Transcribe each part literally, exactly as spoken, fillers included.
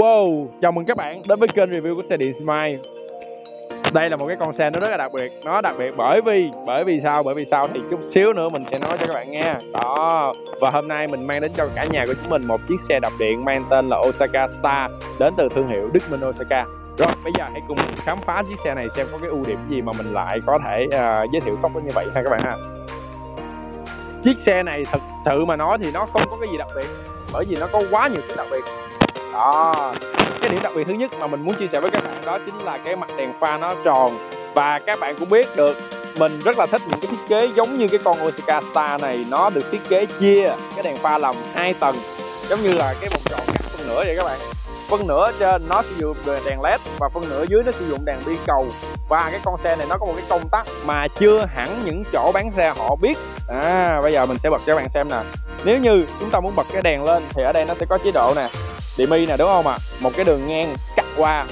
Wow, chào mừng các bạn đến với kênh review của Xe Điện Smile. Đây là một cái con xe nó rất là đặc biệt. Nó đặc biệt bởi vì Bởi vì sao, bởi vì sao thì chút xíu nữa mình sẽ nói cho các bạn nghe. Đó. Và hôm nay mình mang đến cho cả nhà của chúng mình một chiếc xe đạp điện mang tên là OSAKAR STAR, đến từ thương hiệu Đức Minh Osaka. Rồi, bây giờ hãy cùng khám phá chiếc xe này xem có cái ưu điểm gì mà mình lại có thể uh, giới thiệu tốt đến như vậy ha các bạn ha. Chiếc xe này thật sự mà nói thì nó không có cái gì đặc biệt, bởi vì nó có quá nhiều cái đặc biệt. Đó. Cái điểm đặc biệt thứ nhất mà mình muốn chia sẻ với các bạn đó chính là cái mặt đèn pha nó tròn. Và các bạn cũng biết được, mình rất là thích những cái thiết kế giống như cái con OSAKAR STAR này. Nó được thiết kế chia cái đèn pha làm hai tầng, giống như là cái vòng tròn cắt phân nửa vậy các bạn. Phân nửa trên nó sử dụng đèn led và phân nửa dưới nó sử dụng đèn bi cầu. Và cái con xe này nó có một cái công tắc mà chưa hẳn những chỗ bán xe họ biết. À, bây giờ mình sẽ bật cho các bạn xem nè. Nếu như chúng ta muốn bật cái đèn lên thì ở đây nó sẽ có chế độ nè, demi nè, đúng không ạ? À? Một cái đường ngang cắt qua.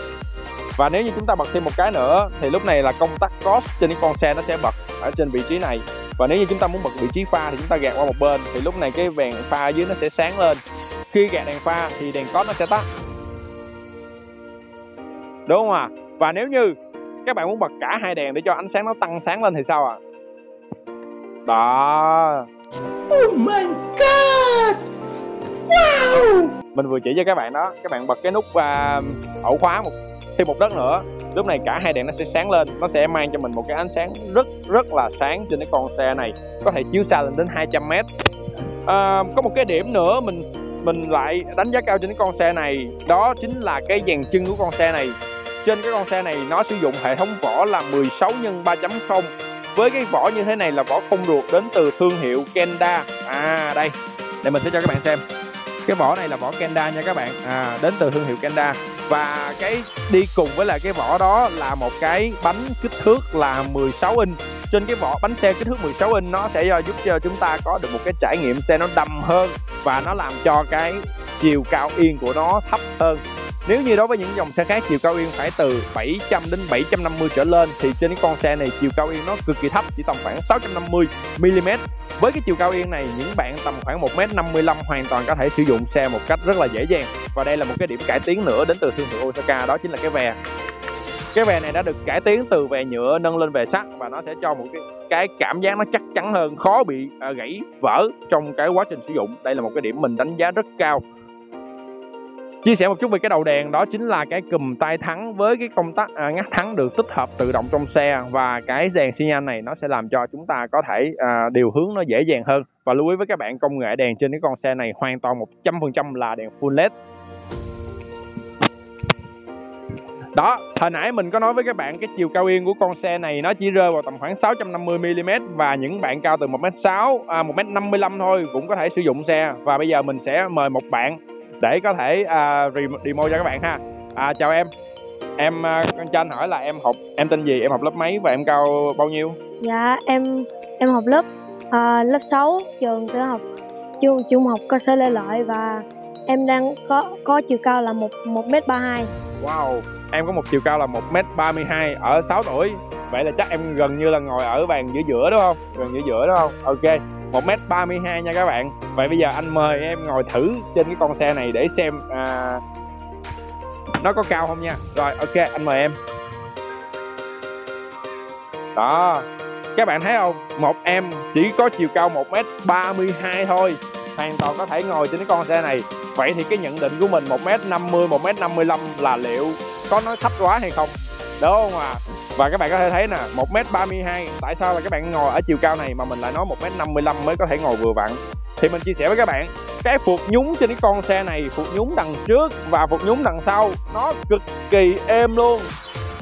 Và nếu như chúng ta bật thêm một cái nữa thì lúc này là công tắc cross trên cái con xe nó sẽ bật ở trên vị trí này. Và nếu như chúng ta muốn bật vị trí pha thì chúng ta gạt qua một bên, thì lúc này cái đèn pha ở dưới nó sẽ sáng lên. Khi gạt đèn pha thì đèn cross nó sẽ tắt, đúng không ạ? À? Và nếu như các bạn muốn bật cả hai đèn để cho ánh sáng nó tăng sáng lên thì sao ạ? À? Đó. Oh my god. Wow. Mình vừa chỉ cho các bạn đó. Các bạn bật cái nút uh, ổ khóa một thêm một đất nữa, lúc này cả hai đèn nó sẽ sáng lên. Nó sẽ mang cho mình một cái ánh sáng rất rất là sáng trên cái con xe này, có thể chiếu xa lên đến hai trăm mét. uh, Có một cái điểm nữa mình mình lại đánh giá cao trên cái con xe này, đó chính là cái dàn chân của con xe này. Trên cái con xe này nó sử dụng hệ thống vỏ là mười sáu nhân ba chấm không. Với cái vỏ như thế này là vỏ không ruột, đến từ thương hiệu Kenda. À đây, để mình sẽ cho các bạn xem. Cái vỏ này là vỏ Kenda nha các bạn. À, đến từ thương hiệu Kenda. Và cái đi cùng với lại cái vỏ đó là một cái bánh kích thước là mười sáu inch. Trên cái vỏ bánh xe kích thước mười sáu inch nó sẽ giúp cho chúng ta có được một cái trải nghiệm xe nó đầm hơn, và nó làm cho cái chiều cao yên của nó thấp hơn. Nếu như đối với những dòng xe khác chiều cao yên phải từ bảy trăm đến bảy trăm năm mươi trở lên, thì trên cái con xe này chiều cao yên nó cực kỳ thấp, chỉ tầm khoảng sáu trăm năm mươi mi-li-mét. Với cái chiều cao yên này, những bạn tầm khoảng một mét năm mươi lăm hoàn toàn có thể sử dụng xe một cách rất là dễ dàng. Và đây là một cái điểm cải tiến nữa đến từ thương hiệu Osaka, đó chính là cái vè. Cái vè này đã được cải tiến từ vè nhựa nâng lên vè sắt, và nó sẽ cho một cái, cái cảm giác nó chắc chắn hơn, khó bị à, gãy vỡ trong cái quá trình sử dụng. Đây là một cái điểm mình đánh giá rất cao. Chia sẻ một chút về cái đầu đèn, đó chính là cái cùm tay thắng với cái công tắc à, ngắt thắng được tích hợp tự động trong xe. Và cái đèn xi nhan này nó sẽ làm cho chúng ta có thể à, điều hướng nó dễ dàng hơn. Và lưu ý với các bạn, công nghệ đèn trên cái con xe này hoàn toàn một trăm phần trăm là đèn full led. Đó, hồi nãy mình có nói với các bạn cái chiều cao yên của con xe này nó chỉ rơi vào tầm khoảng sáu trăm năm mươi mi-li-mét. Và những bạn cao từ một mét sáu, à, một mét năm mươi lăm thôi cũng có thể sử dụng xe. Và bây giờ mình sẽ mời một bạn để có thể uh, demo cho các bạn ha. À, chào em. Em uh, cho anh hỏi là em học em tên gì, em học lớp mấy và em cao bao nhiêu? Dạ, em em học lớp uh, lớp sáu, trường tiểu học trường trung học cơ sở Lê Lợi, và em đang có có chiều cao là một mét ba mươi hai. Wow, em có một chiều cao là một mét ba mươi hai ở sáu tuổi. Vậy là chắc em gần như là ngồi ở bàn giữa giữa đúng không? Gần giữa giữa đúng không? Ok. một mét ba mươi hai nha các bạn. Vậy bây giờ anh mời em ngồi thử trên cái con xe này để xem à, nó có cao không nha. Rồi, ok, anh mời em. Đó, các bạn thấy không? Một em chỉ có chiều cao một mét ba mươi hai thôi, hoàn toàn có thể ngồi trên cái con xe này. Vậy thì cái nhận định của mình một mét năm mươi, một mét năm mươi lăm là liệu có nói thấp quá hay không? Đúng không ạ? À? Và các bạn có thể thấy nè, một mét ba mươi hai, tại sao là các bạn ngồi ở chiều cao này mà mình lại nói một mét năm mươi lăm mới có thể ngồi vừa vặn? Thì mình chia sẻ với các bạn, cái phuộc nhún trên cái con xe này, phuộc nhún đằng trước và phuộc nhún đằng sau, nó cực kỳ êm luôn.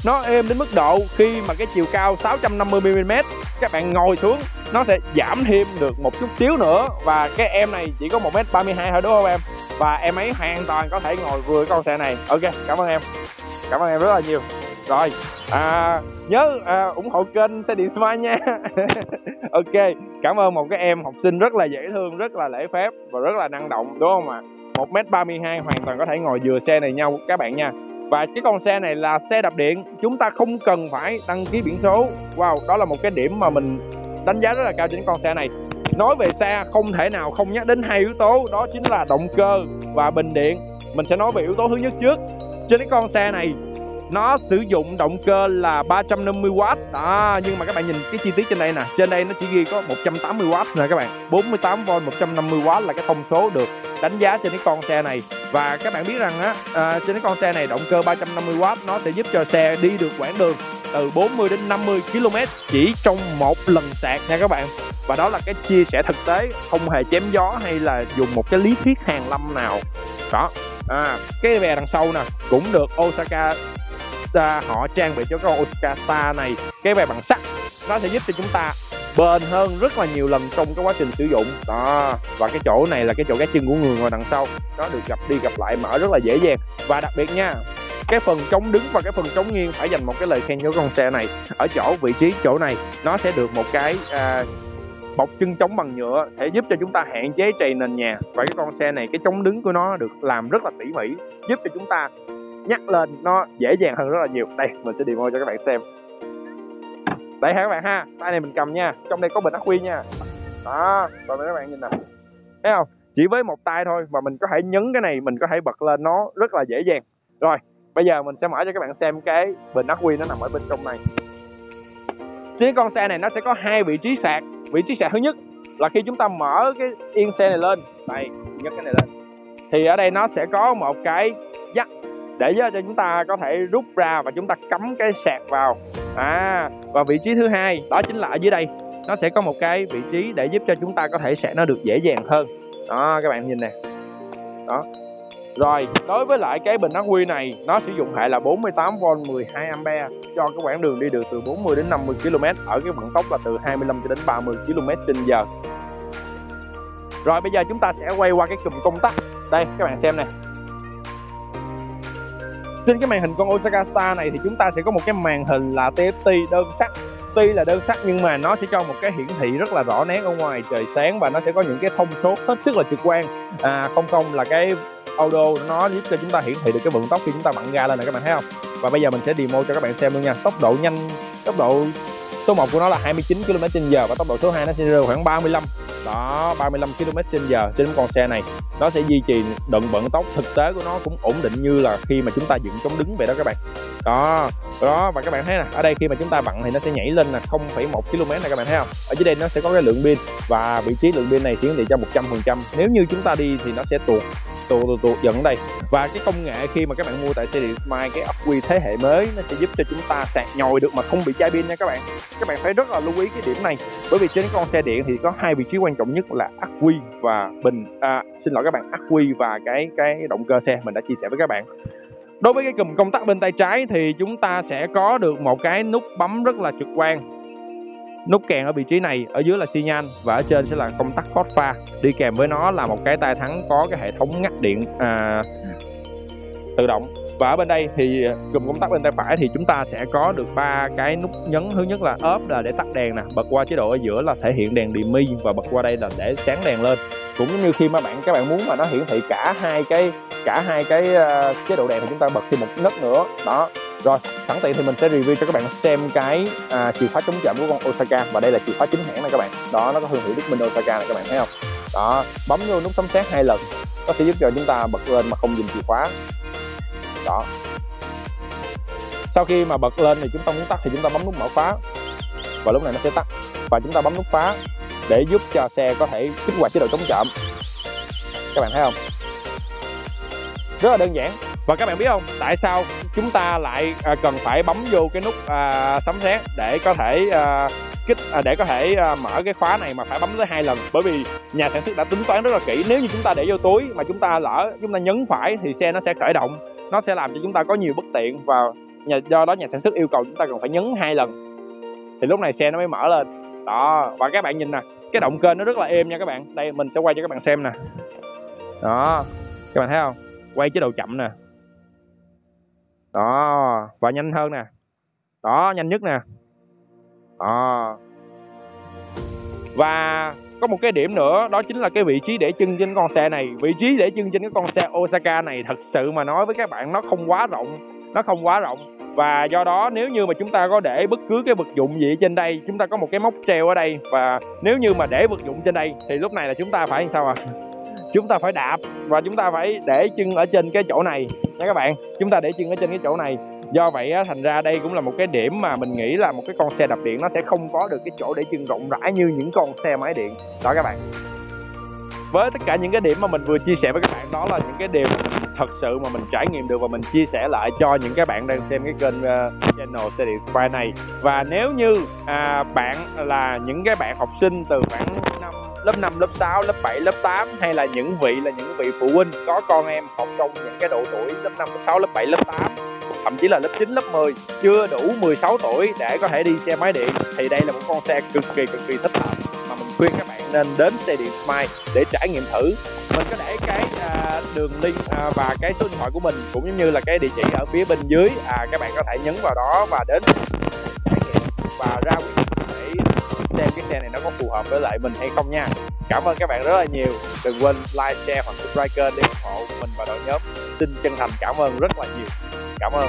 Nó êm đến mức độ khi mà cái chiều cao sáu trăm năm mươi mi-li-mét, các bạn ngồi xuống, nó sẽ giảm thêm được một chút xíu nữa. Và cái em này chỉ có một mét ba mươi hai thôi đúng không em? Và em ấy hoàn toàn có thể ngồi vừa con xe này. Ok, cảm ơn em. Cảm ơn em rất là nhiều. Rồi, à, nhớ à, ủng hộ kênh Xe Điện Smile nha. Ok, cảm ơn một cái em học sinh rất là dễ thương, rất là lễ phép và rất là năng động, đúng không ạ? À? một mét ba mươi hai hoàn toàn có thể ngồi vừa xe này nhau các bạn nha. Và cái con xe này là xe đạp điện, chúng ta không cần phải đăng ký biển số. Wow, đó là một cái điểm mà mình đánh giá rất là cao trên con xe này. Nói về xe, không thể nào không nhắc đến hai yếu tố, đó chính là động cơ và bình điện. Mình sẽ nói về yếu tố thứ nhất trước. Trên cái con xe này nó sử dụng động cơ là ba trăm năm mươi oát đó, nhưng mà các bạn nhìn cái chi tiết trên đây nè, trên đây nó chỉ ghi có một trăm tám mươi oát nè các bạn. Bốn mươi tám vôn một trăm năm mươi oát là cái thông số được đánh giá trên cái con xe này. Và các bạn biết rằng á, à, trên cái con xe này động cơ ba trăm năm mươi oát nó sẽ giúp cho xe đi được quãng đường từ bốn mươi đến năm mươi ki lô mét chỉ trong một lần sạc nha các bạn. Và đó là cái chia sẻ thực tế, không hề chém gió hay là dùng một cái lý thuyết hàn lâm nào đó. À, cái bè đằng sau nè cũng được Osaka à, họ trang bị cho con Osakar Star này cái bè bằng sắt, nó sẽ giúp cho chúng ta bền hơn rất là nhiều lần trong cái quá trình sử dụng đó. Và cái chỗ này là cái chỗ gác chân của người ngồi đằng sau, nó được gập đi gập lại mở rất là dễ dàng. Và đặc biệt nha, cái phần chống đứng và cái phần chống nghiêng phải dành một cái lời khen cho con xe này. Ở chỗ vị trí chỗ này nó sẽ được một cái à, bọc chân chống bằng nhựa để giúp cho chúng ta hạn chế trầy nền nhà. Và cái con xe này cái chống đứng của nó được làm rất là tỉ mỉ, giúp cho chúng ta nhắc lên nó dễ dàng hơn rất là nhiều. Đây mình sẽ demo cho các bạn xem. Đây ha các bạn ha, tay này mình cầm nha, trong đây có bình ắc quy nha. Đó, và các bạn nhìn nè, thấy không, chỉ với một tay thôi mà mình có thể nhấn cái này, mình có thể bật lên nó rất là dễ dàng. Rồi bây giờ mình sẽ mở cho các bạn xem cái bình ắc quy nó nằm ở bên trong này. Trên con xe này nó sẽ có hai vị trí sạc. Vị trí sạc thứ nhất là khi chúng ta mở cái yên xe này lên, đây nhấc cái này lên, thì ở đây nó sẽ có một cái dắt để cho chúng ta có thể rút ra và chúng ta cắm cái sạc vào. À, và vị trí thứ hai đó chính là ở dưới đây, nó sẽ có một cái vị trí để giúp cho chúng ta có thể sạc nó được dễ dàng hơn. Đó các bạn nhìn nè. Đó. Rồi, đối với lại cái bình ắc quy này, nó sử dụng hệ là bốn mươi tám vôn mười hai ampere cho cái quãng đường đi được từ bốn mươi đến năm mươi ki lô mét ở cái vận tốc là từ hai mươi lăm cho đến ba mươi ki lô mét trên giờ. Rồi bây giờ chúng ta sẽ quay qua cái cụm công tắc. Đây các bạn xem nè. Trên cái màn hình con Osakar Star này thì chúng ta sẽ có một cái màn hình là tê ép tê đơn sắc. Tuy là đơn sắc nhưng mà nó sẽ cho một cái hiển thị rất là rõ nét ở ngoài trời sáng, và nó sẽ có những cái thông số hết sức là trực quan. À, không không là cái audio nó giúp cho chúng ta hiển thị được cái vận tốc khi chúng ta bận ga lên này, các bạn thấy không. Và bây giờ mình sẽ demo cho các bạn xem luôn nha. Tốc độ nhanh, tốc độ số một của nó là hai mươi chín ki lô mét trên giờ và tốc độ số hai nó sẽ rơi khoảng ba mươi lăm. Đó, ba mươi lăm ki lô mét trên giờ trên con xe này. Nó sẽ duy trì đựng vận tốc thực tế của nó cũng ổn định như là khi mà chúng ta dựng chống đứng vậy đó các bạn. Đó, đó và các bạn thấy nè, ở đây khi mà chúng ta vặn thì nó sẽ nhảy lên là không phẩy một ki lô mét này các bạn thấy không? Ở dưới đây nó sẽ có cái lượng pin và vị trí lượng pin này hiển thị cho một trăm phần trăm. Nếu như chúng ta đi thì nó sẽ tuột tuột tuột, tuột dần ở đây. Và cái công nghệ khi mà các bạn mua tại Xe Điện Smile, cái ắc quy thế hệ mới nó sẽ giúp cho chúng ta sạc nhồi được mà không bị chai pin nha các bạn. Các bạn phải rất là lưu ý cái điểm này, bởi vì trên con xe điện thì có hai vị trí quan trọng nhất là ắc quy và bình à, xin lỗi các bạn, ắc quy và cái cái động cơ xe mình đã chia sẻ với các bạn. Đối với cái cụm công tắc bên tay trái thì chúng ta sẽ có được một cái nút bấm rất là trực quan. Nút kèn ở vị trí này, ở dưới là xi nhan và ở trên sẽ là công tắc hot pha. Đi kèm với nó là một cái tay thắng có cái hệ thống ngắt điện à, tự động. Và ở bên đây thì cụm công tắc bên tay phải thì chúng ta sẽ có được ba cái nút nhấn. Thứ nhất là ốp là để tắt đèn nè, bật qua chế độ ở giữa là thể hiện đèn dimi và bật qua đây là để sáng đèn lên. Cũng như khi mà bạn các bạn muốn mà nó hiển thị cả hai cái cả hai cái uh, chế độ đèn thì chúng ta bật thêm một nấc nữa đó. Rồi sẵn tiện thì mình sẽ review cho các bạn xem cái uh, chìa khóa chống trộm của con Osakar, và đây là chìa khóa chính hãng này các bạn. Đó, nó có thương hiệu Đức Minh Osakar này các bạn thấy không. Đó, bấm vô nút sấm sét hai lần nó sẽ giúp cho chúng ta bật lên mà không dùng chìa khóa. Đó, sau khi mà bật lên thì chúng ta muốn tắt thì chúng ta bấm nút mở khóa và lúc này nó sẽ tắt, và chúng ta bấm nút khóa để giúp cho xe có thể kích hoạt chế độ chống trộm. Các bạn thấy không, rất là đơn giản. Và các bạn biết không, tại sao chúng ta lại cần phải bấm vô cái nút à, sấm sét để có thể à, kích à, để có thể à, mở cái khóa này mà phải bấm tới hai lần? Bởi vì nhà sản xuất đã tính toán rất là kỹ. Nếu như chúng ta để vô túi mà chúng ta lỡ chúng ta nhấn phải thì xe nó sẽ khởi động, nó sẽ làm cho chúng ta có nhiều bất tiện, và nhà, do đó nhà sản xuất yêu cầu chúng ta cần phải nhấn hai lần thì lúc này xe nó mới mở lên. Đó, và các bạn nhìn nè, cái động cơ nó rất là êm nha các bạn. Đây mình sẽ quay cho các bạn xem nè. Đó, các bạn thấy không, quay chế độ chậm nè. Đó, và nhanh hơn nè. Đó, nhanh nhất nè. Đó. Và có một cái điểm nữa đó chính là cái vị trí để chân trên con xe này. Vị trí để chân trên cái con xe Osakar này thật sự mà nói với các bạn, nó không quá rộng, nó không quá rộng. Và do đó nếu như mà chúng ta có để bất cứ cái vật dụng gì ở trên đây, chúng ta có một cái móc treo ở đây, và nếu như mà để vật dụng trên đây thì lúc này là chúng ta phải sao ạ? À? chúng ta phải đạp và chúng ta phải để chân ở trên cái chỗ này nha các bạn. Chúng ta để chân ở trên cái chỗ này. Do vậy á, thành ra đây cũng là một cái điểm mà mình nghĩ là một cái con xe đạp điện nó sẽ không có được cái chỗ để chân rộng rãi như những con xe máy điện đó các bạn. Với tất cả những cái điểm mà mình vừa chia sẻ với các bạn, đó là những cái điều thật sự mà mình trải nghiệm được và mình chia sẻ lại cho những cái bạn đang xem cái kênh uh, channel Xe Điện Smile này. Và nếu như à, bạn là những cái bạn học sinh từ khoảng năm, lớp năm, lớp sáu, lớp bảy, lớp tám, hay là những vị là những vị phụ huynh có con em học trong những cái độ tuổi lớp năm, lớp sáu, lớp bảy, lớp tám, thậm chí là lớp chín, lớp mười, chưa đủ mười sáu tuổi để có thể đi xe máy điện, thì đây là một con xe cực kỳ cực kỳ thích hợp mà mình khuyên các bạn nên đến Xe Điện Smile để trải nghiệm thử. Mình có để cái à, đường link à, và cái số điện thoại của mình cũng giống như là cái địa chỉ ở phía bên dưới, à, các bạn có thể nhấn vào đó và đến trải nghiệm và ra quyết định để xem cái xe này nó có phù hợp với lại mình hay không nha. Cảm ơn các bạn rất là nhiều. Đừng quên like, share hoặc subscribe kênh để ủng hộ mình và đội nhóm. Xin chân thành cảm ơn rất là nhiều. Cảm ơn.